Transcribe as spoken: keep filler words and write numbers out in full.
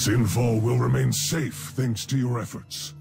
Sinfall will remain safe thanks to your efforts.